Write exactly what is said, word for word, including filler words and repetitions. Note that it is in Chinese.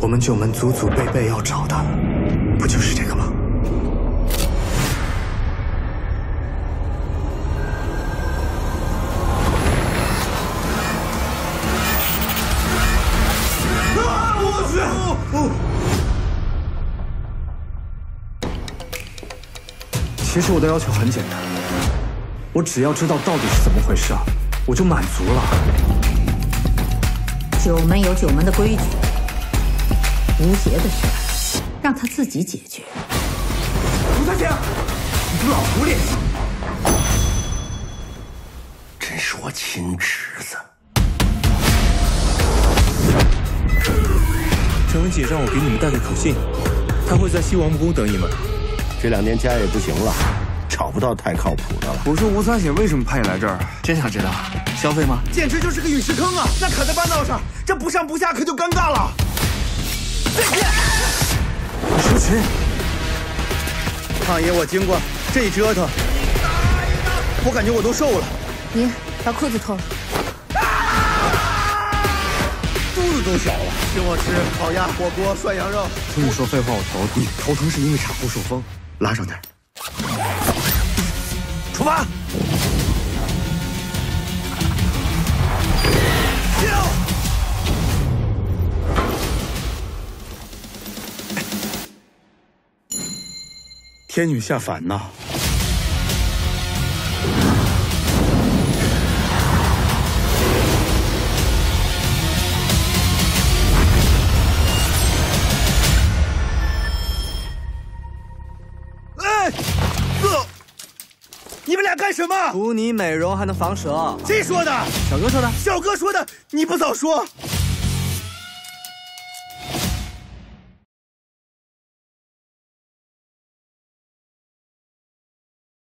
我们九门祖祖辈辈要找的，不就是这个吗？啊！我去！哦哦、其实我的要求很简单，我只要知道到底是怎么回事啊，我就满足了。 九门有九门的规矩，吴邪的事让他自己解决。吴大姐，你个老狐狸，真是我亲侄子！陈文姐让我给你们带个口信，她会在西王母宫等你们。这两年家也不行了，找不到太靠谱的了。我说吴三姐为什么派你来这儿？真想知道。 消费吗？简直就是个陨石坑啊！那卡在半道上，这不上不下可就尴尬了。再见，舒淇。胖爷，我经过这一折腾，我感觉我都瘦了。你把裤子脱了，肚子都小了。请我吃烤鸭、火锅、涮羊肉。听你说废话，我头疼。头疼是因为产后受风，拉上点。出发。 天女下凡呐！哎，哥，你们俩干什么？涂你美容还能防蛇？谁说的？小哥说的。小哥说的，你不早说！